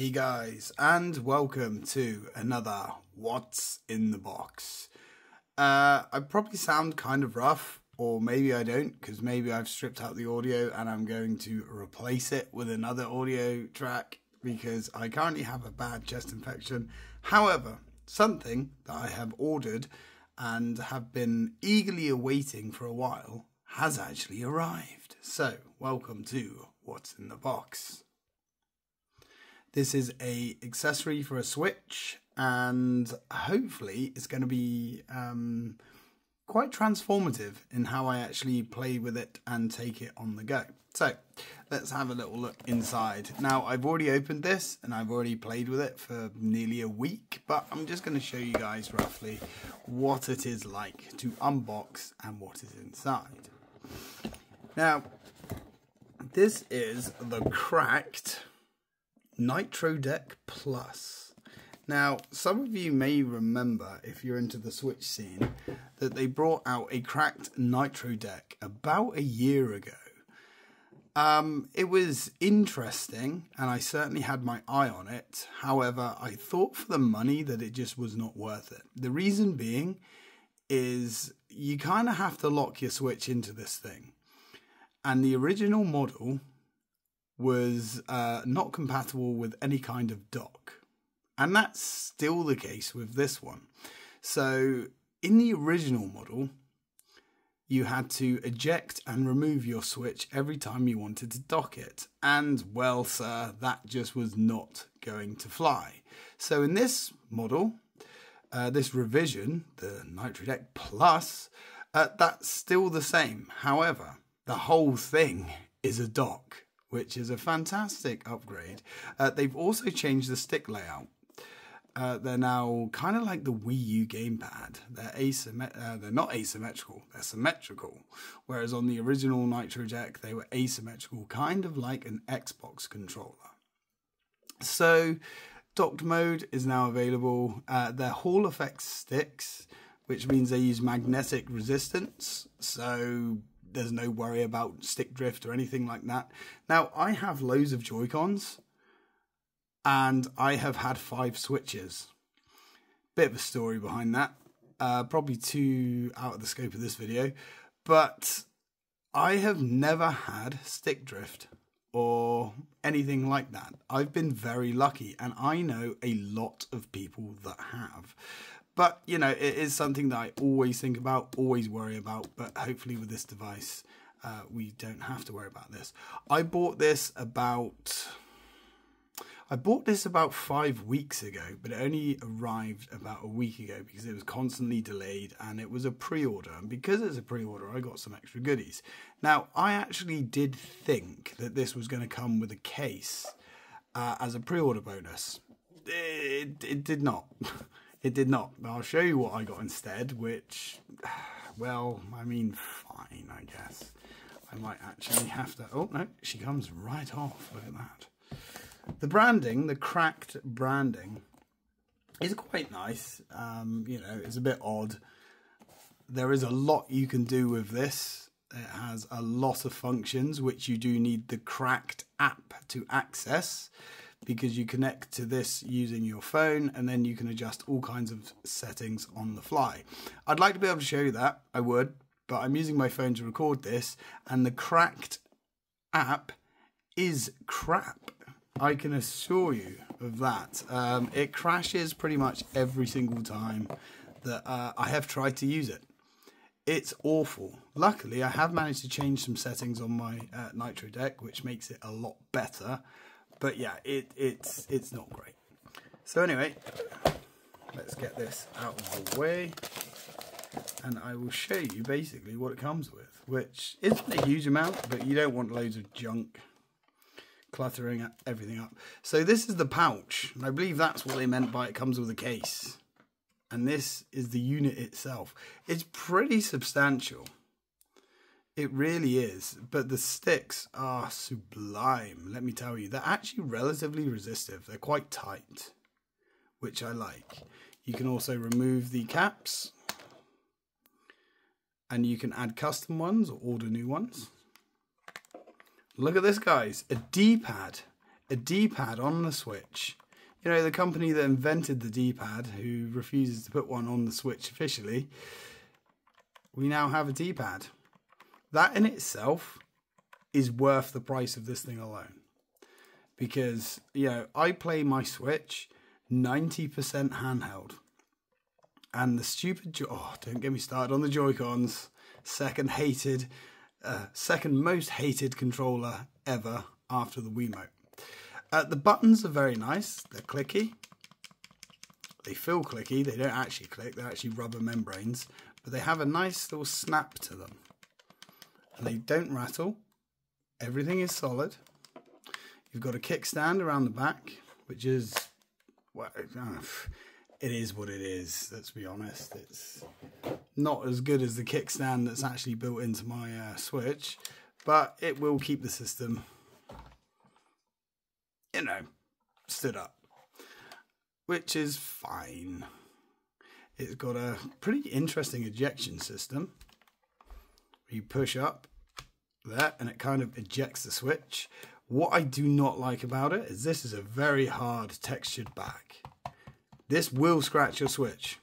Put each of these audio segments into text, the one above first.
Hey guys, and welcome to another What's in the Box. I probably sound kind of rough, or maybe I don't, because maybe I've stripped out the audio and I'm going to replace it with another audio track, because I currently have a bad chest infection. However, something that I have ordered and have been eagerly awaiting for a while has actually arrived. So, welcome to What's in the Box. This is a accessory for a Switch, and hopefully it's going to be quite transformative in how I actually play with it and take it on the go. So let's have a little look inside. Now, I've already opened this and I've already played with it for nearly a week, but I'm just going to show you guys roughly what it is like to unbox and what is inside. Now, this is the cracked Nitro Deck Plus. Now, some of you may remember, if you're into the Switch scene, that they brought out a cracked Nitro Deck about a year ago. It was interesting, and I certainly had my eye on it. However, I thought for the money that it just was not worth it. The reason being is you kind of have to lock your Switch into this thing. And the original model was not compatible with any kind of dock. And that's still the case with this one. So in the original model, you had to eject and remove your Switch every time you wanted to dock it. And well, sir, that just was not going to fly. So in this model, this revision, the Nitro Deck Plus, that's still the same. However, the whole thing is a dock, which is a fantastic upgrade. They've also changed the stick layout. They're now kind of like the Wii U gamepad. They're not asymmetrical, they're symmetrical. Whereas on the original Nitro Deck, they were asymmetrical, kind of like an Xbox controller. So, docked mode is now available. They're Hall effect sticks, which means they use magnetic resistance. So there's no worry about stick drift or anything like that. Now, I have loads of Joy-Cons, and I have had 5 Switches. Bit of a story behind that. Probably too out of the scope of this video. But I have never had stick drift or anything like that. I've been very lucky, and I know a lot of people that have. But, you know, it is something that I always think about, always worry about. But hopefully with this device, we don't have to worry about this. I bought this about 5 weeks ago, but it only arrived about a week ago because it was constantly delayed and it was a pre-order. And because it's a pre-order, I got some extra goodies. Now, I actually did think that this was going to come with a case as a pre-order bonus. It did not. It did not. I'll show you what I got instead, which, well, I mean, fine, I guess. I might actually have to... Oh, no, she comes right off. Look at that. The branding, the cracked branding, is quite nice. You know, it's a bit odd. There is a lot you can do with this. It has a lot of functions, which you do need the cracked app to access, because you connect to this using your phone and then you can adjust all kinds of settings on the fly. I'd like to be able to show you that, I would, but I'm using my phone to record this and the cracked app is crap. I can assure you of that. It crashes pretty much every single time that I have tried to use it. It's awful. Luckily, I have managed to change some settings on my Nitro Deck, which makes it a lot better. But yeah, it's not great. So anyway, let's get this out of the way. And I will show you basically what it comes with, which isn't a huge amount, but you don't want loads of junk cluttering everything up. So this is the pouch, and I believe that's what they meant by it comes with a case. And this is the unit itself. It's pretty substantial. It really is, but the sticks are sublime, let me tell you. They're actually relatively resistive. They're quite tight, which I like. You can also remove the caps, and you can add custom ones or order new ones. Look at this, guys. A D-pad. a D-pad on the Switch. You know, the company that invented the D-pad, who refuses to put one on the Switch officially, we now have a D-pad. That in itself is worth the price of this thing alone. Because, you know, I play my Switch 90% handheld. And the stupid... Oh, don't get me started on the Joy-Cons. Second most hated controller ever after the Wiimote. The buttons are very nice. They're clicky. They feel clicky. They don't actually click. They're actually rubber membranes. But they have a nice little snap to them. And they don't rattle. Everything is solid. You've got a kickstand around the back, which is... Well, it is what it is, let's be honest. It's not as good as the kickstand that's actually built into my Switch, but it will keep the system, you know, stood up, which is fine. It's got a pretty interesting ejection system. You push up there and it kind of ejects the Switch. What I do not like about it is this is a very hard textured back. This will scratch your Switch,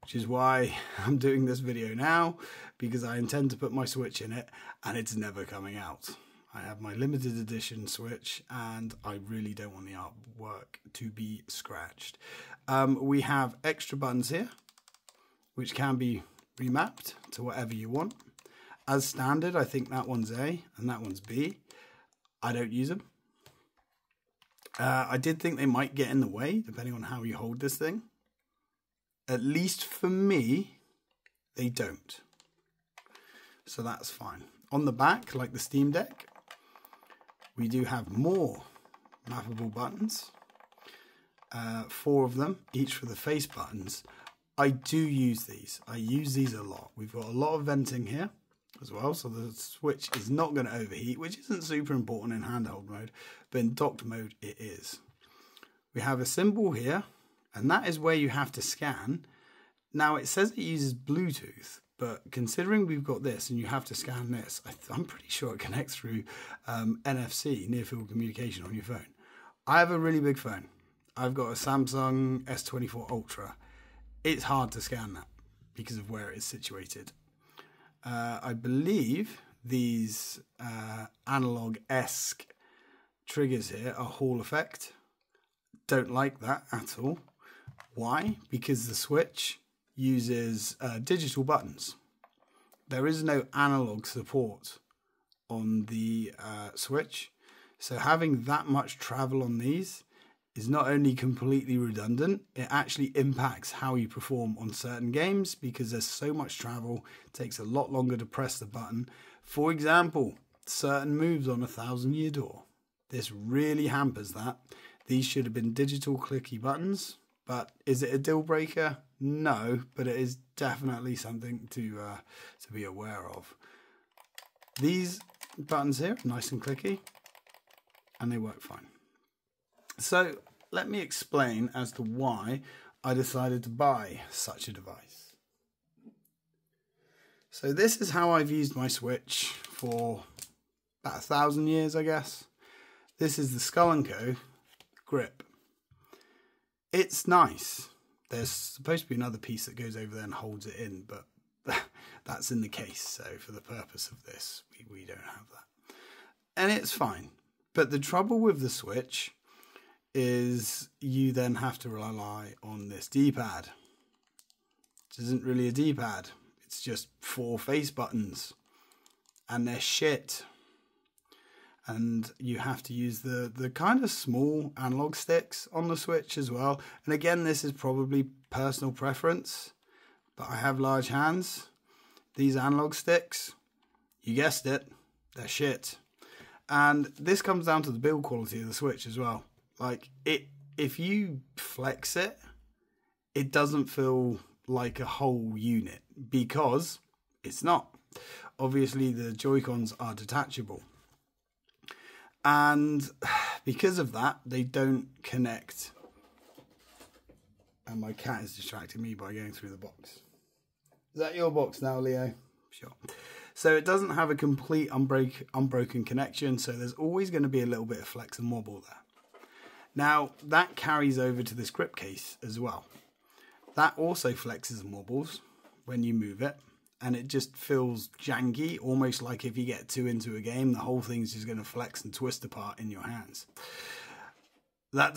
which is why I'm doing this video now, because I intend to put my Switch in it and it's never coming out. I have my limited edition Switch and I really don't want the artwork to be scratched. We have extra buttons here, which can be remapped to whatever you want. As standard, I think that one's A and that one's B. I don't use them. I did think they might get in the way, depending on how you hold this thing. At least for me, they don't. So that's fine. On the back, like the Steam Deck, we do have more mappable buttons. 4 of them, each for the face buttons. I do use these. I use these a lot. We've got a lot of venting here as well, so the Switch is not going to overheat, which isn't super important in handheld mode, but in docked mode it is. We have a symbol here, and that is where you have to scan. Now it says it uses Bluetooth, but considering we've got this and you have to scan this, I'm pretty sure it connects through NFC, near field communication, on your phone. I have a really big phone. I've got a Samsung S24 Ultra. It's hard to scan that because of where it is situated. I believe these analog-esque triggers here are Hall effect. Don't like that at all. Why? Because the Switch uses digital buttons. There is no analog support on the Switch. So having that much travel on these is not only completely redundant, it actually impacts how you perform on certain games because there's so much travel, it takes a lot longer to press the button. For example, certain moves on a Thousand Year Door. This really hampers that. These should have been digital clicky buttons, but is it a deal breaker? No, but it is definitely something to be aware of. These buttons here, nice and clicky, and they work fine. So let me explain as to why I decided to buy such a device. So this is how I've used my Switch for about 1,000 years, I guess. This is the Skull & Co. grip. It's nice. There's supposed to be another piece that goes over there and holds it in, but that's in the case. So for the purpose of this, we don't have that. And it's fine. But the trouble with the Switch is you then have to rely on this D-pad, which isn't really a D-pad. It's just 4 face buttons and they're shit. And you have to use the kind of small analog sticks on the Switch as well. And again, this is probably personal preference, but I have large hands. These analog sticks, you guessed it, they're shit. And this comes down to the build quality of the Switch as well. Like, if you flex it, it doesn't feel like a whole unit because it's not. Obviously, the Joy-Cons are detachable. And because of that, they don't connect. And my cat is distracting me by going through the box. Is that your box now, Leo? Sure. So it doesn't have a complete unbroken connection, so there's always going to be a little bit of flex and wobble there. Now, that carries over to this grip case as well. That also flexes and wobbles when you move it, and it just feels janky, almost like if you get too into a game, the whole thing's just going to flex and twist apart in your hands. That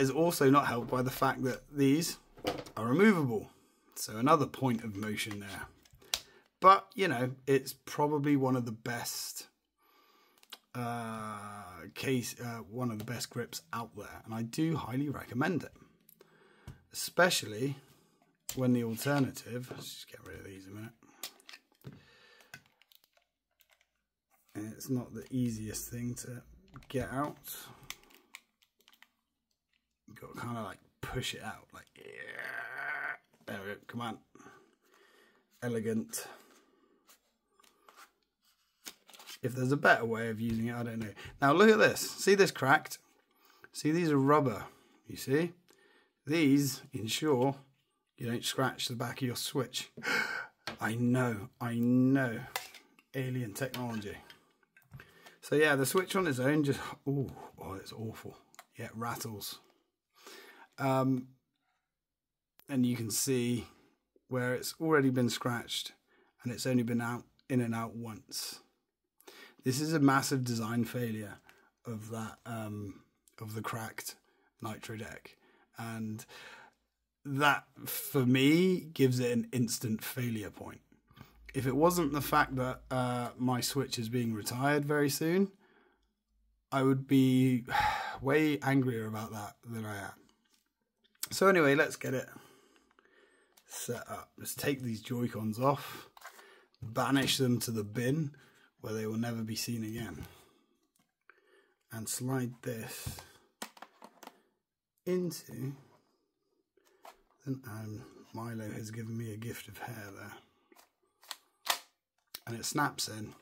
is also not helped by the fact that these are removable. So another point of motion there. But, you know, it's probably one of the best grips out there, and I do highly recommend it, especially when the alternative, let's just get rid of these a minute, and it's not the easiest thing to get out. You've got to kind of like push it out, like, yeah, there we go, come on, elegant. If there's a better way of using it, I don't know. Now look at this. See this cracked? See, these are rubber, you see? These ensure you don't scratch the back of your Switch. I know. Alien technology. So yeah, the Switch on its own just, oh, it's awful. Yeah, it rattles. And you can see where it's already been scratched and it's only been out in and out once. This is a massive design failure of that of the cracked Nitro Deck, and that for me gives it an instant failure point. If it wasn't the fact that my Switch is being retired very soon, I would be way angrier about that than I am. So anyway, let's get it set up. Let's take these Joy-Cons off, banish them to the bin, where they will never be seen again, and slide this into, Milo has given me a gift of hair there, and it snaps in,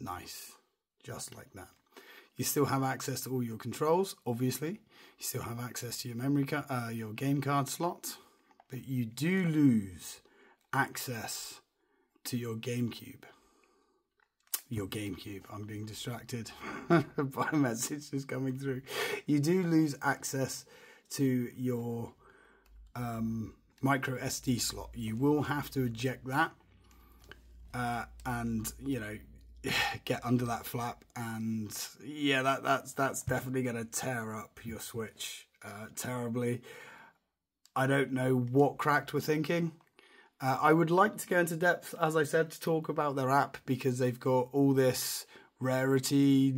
nice, just like that. You still have access to all your controls, obviously. You still have access to your memory card, your game card slot, but you do lose access to your GameCube. Your GameCube, I'm being distracted by a message that's coming through. You do lose access to your micro SD slot. You will have to eject that and, you know, get under that flap, and yeah, that's definitely going to tear up your Switch terribly. I don't know what cracked were thinking. I would like to go into depth, as I said, to talk about their app, because they've got all this rarity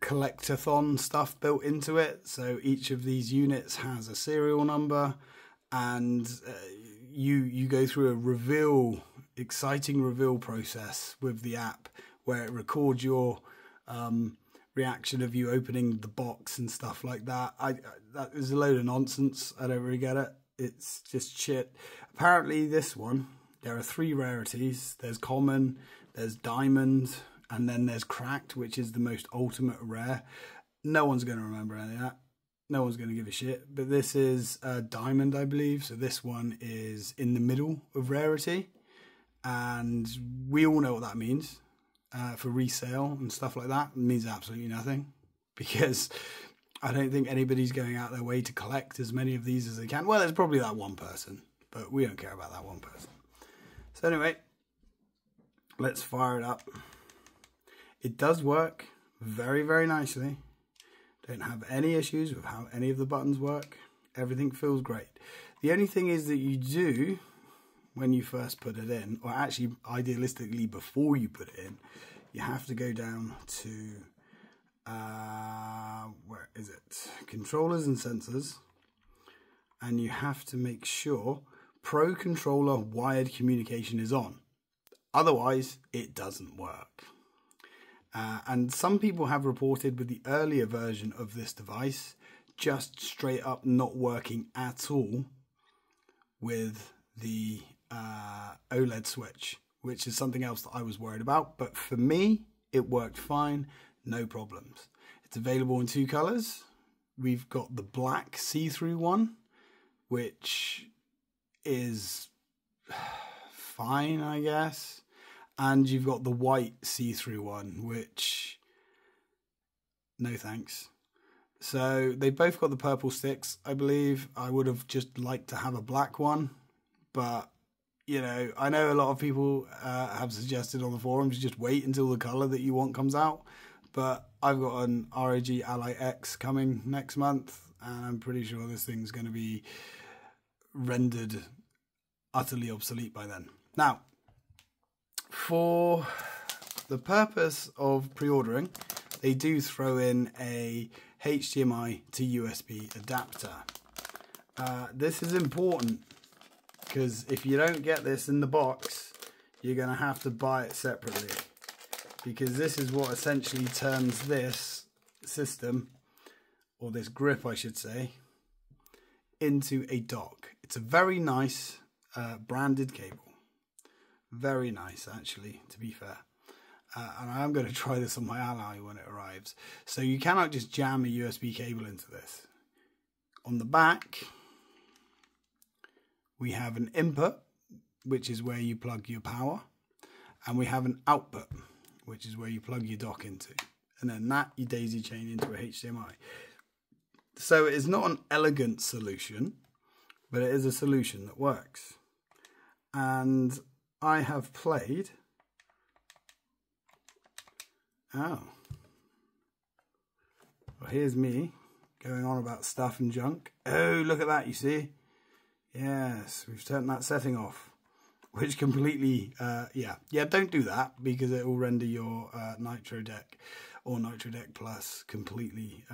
collectathon stuff built into it. So each of these units has a serial number, and you go through a reveal, exciting reveal process with the app, where it records your reaction of you opening the box and stuff like that. That is a load of nonsense. I don't really get it. It's just shit. Apparently this one, there are three rarities. There's common, there's diamond, and then there's cracked, which is the most ultimate rare. No one's going to remember any of that. No one's going to give a shit. But this is diamond, I believe. So this one is in the middle of rarity. And we all know what that means for resale and stuff like that. It means absolutely nothing, because I don't think anybody's going out their way to collect as many of these as they can. Well, there's probably that one person, but we don't care about that one person. So anyway, let's fire it up. It does work very, very nicely. Don't have any issues with how any of the buttons work. Everything feels great. The only thing is that you do, when you first put it in, or actually idealistically before you put it in, you have to go down to where is it? Controllers and sensors, and you have to make sure Pro Controller wired communication is on, otherwise it doesn't work. And some people have reported with the earlier version of this device just straight up not working at all with the OLED switch, which is something else that I was worried about, but for me it worked fine. No problems. It's available in two colors. We've got the black see-through one, which is fine, I guess. And you've got the white see-through one, which, no thanks. So they both got the purple sticks, I believe. I would have just liked to have a black one, but, you know, I know a lot of people have suggested on the forums just wait until the colour that you want comes out, but I've got an ROG Ally X coming next month, and I'm pretty sure this thing's going to be rendered utterly obsolete by then. Now, for the purpose of pre-ordering, they do throw in a HDMI to USB adapter. This is important because if you don't get this in the box, you're going to have to buy it separately, because this is what essentially turns this system, or this grip I should say, into a dock. It's a very nice branded cable. Very nice, actually, to be fair. And I am going to try this on my Ally when it arrives. So you cannot just jam a USB cable into this. On the back, we have an input, which is where you plug your power. And we have an output, which is where you plug your dock into. And then that you daisy chain into a HDMI. So it is not an elegant solution, but it is a solution that works. And I have played... Oh. Well, here's me going on about stuff and junk. Oh, look at that, you see? Yes, we've turned that setting off, which completely, yeah, don't do that, because it will render your Nitro Deck or Nitro Deck Plus completely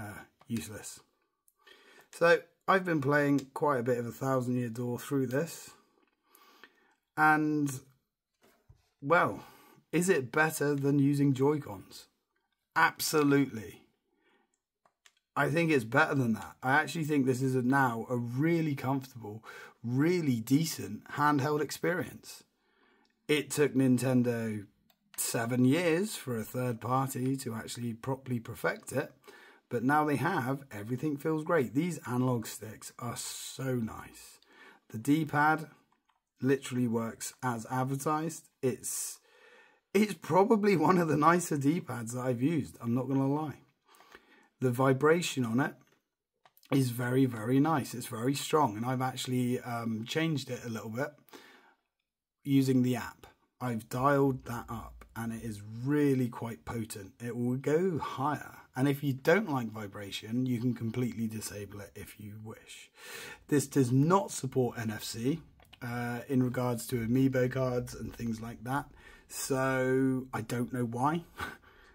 useless. So I've been playing quite a bit of a Thousand Year Door through this, and, well, is it better than using Joy-Cons? Absolutely. I think it's better than that. I actually think this is now a really comfortable, really decent handheld experience. It took Nintendo 7 years for a third party to actually properly perfect it, but now they have. Everything feels great. These analog sticks are so nice. The D-pad literally works as advertised. It's probably one of the nicer D-pads that I've used, I'm not going to lie. The vibration on it is very, very nice. It's very strong, and I've actually changed it a little bit using the app. I've dialed that up, and it is really quite potent. It will go higher, and if you don't like vibration, you can completely disable it if you wish. This does not support NFC in regards to Amiibo cards and things like that. So I don't know why.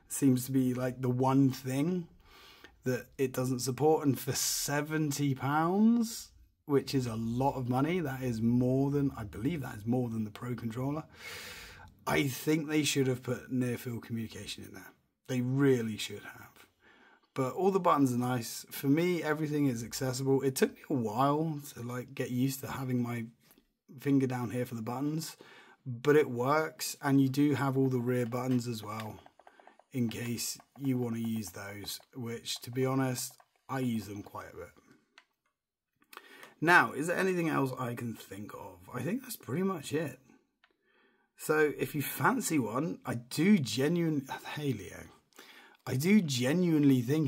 Seems to be like the one thing that it doesn't support. And for £70, which is a lot of money, that is more than, I believe that is more than the Pro controller. I think they should have put near field communication in there. They really should have. But all the buttons are nice. For me, everything is accessible. It took me a while to like get used to having my finger down here for the buttons, but it works, and you do have all the rear buttons as well in case you want to use those, which, to be honest, I use them quite a bit. Now, is there anything else I can think of? I think that's pretty much it. So if you fancy one, I do genuinely think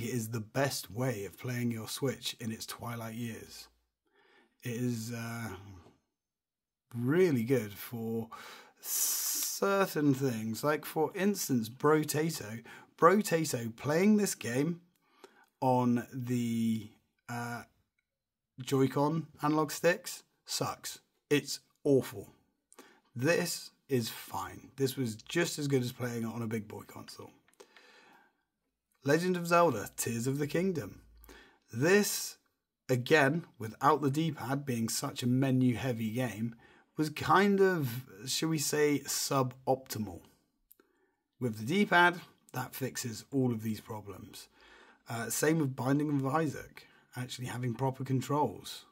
it is the best way of playing your Switch in its twilight years. It is really good for certain things, like for instance Brotato. Playing this game on the Joy-Con analog sticks sucks. It's awful. This is fine. This was just as good as playing it on a big boy console. Legend of Zelda Tears of the Kingdom. This, again, without the D-pad, being such a menu heavy game, was kind of, shall we say, suboptimal. With the D-pad, that fixes all of these problems. Same with Binding of Isaac, actually having proper controls.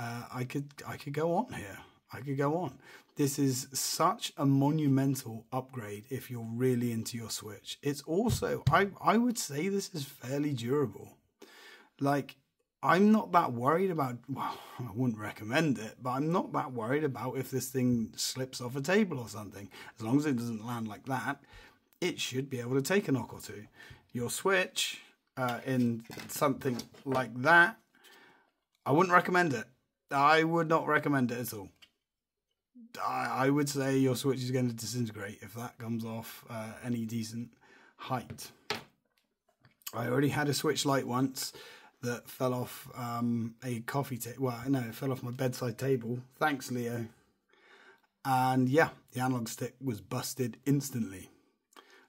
I could go on here. I could go on. This is such a monumental upgrade if you're really into your Switch. It's also, I would say this is fairly durable. Like, I'm not that worried about, well, I wouldn't recommend it, but I'm not that worried about if this thing slips off a table or something. As long as it doesn't land like that, it should be able to take a knock or two. Your Switch in something like that, I wouldn't recommend it. I would not recommend it at all. I would say your Switch is going to disintegrate if that comes off any decent height. I already had a Switch Lite once that fell off a coffee table. Well, no, it fell off my bedside table. Thanks, Leo. And yeah, the analog stick was busted instantly.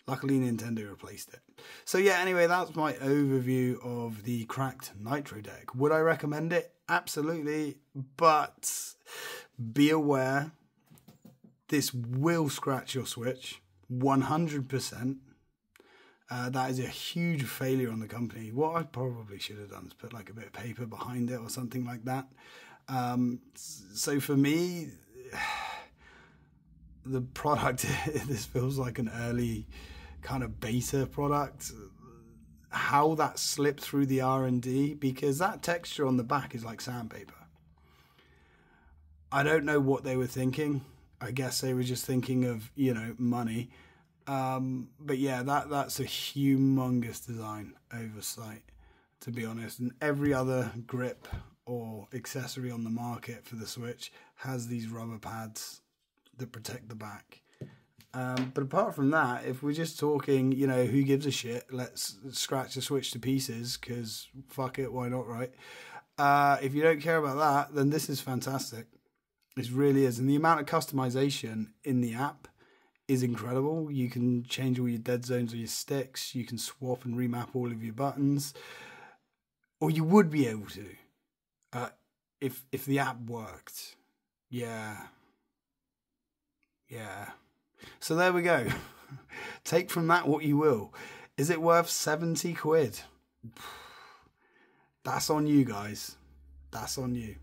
Luckily, Nintendo replaced it. So yeah, anyway, that's my overview of the cracked Nitro Deck. Would I recommend it? Absolutely. But be aware, this will scratch your Switch 100%. That is a huge failure on the company. What I probably should have done is put like a bit of paper behind it or something like that. So for me, the product, this feels like an early kind of beta product. How that slipped through the R&D, because that texture on the back is like sandpaper. I don't know what they were thinking. I guess they were just thinking of, you know, money. But yeah, that's a humongous design oversight, to be honest. And every other grip or accessory on the market for the Switch has these rubber pads that protect the back. But apart from that, if we're just talking, you know, who gives a shit, let's scratch the Switch to pieces, because fuck it, why not, right? If you don't care about that, then this is fantastic. This really is. And the amount of customization in the app is incredible. You can change all your dead zones or your sticks. You can swap and remap all of your buttons, or you would be able to if the app worked. Yeah. So there we go. Take from that what you will. Is it worth 70 quid? That's on you guys. That's on you.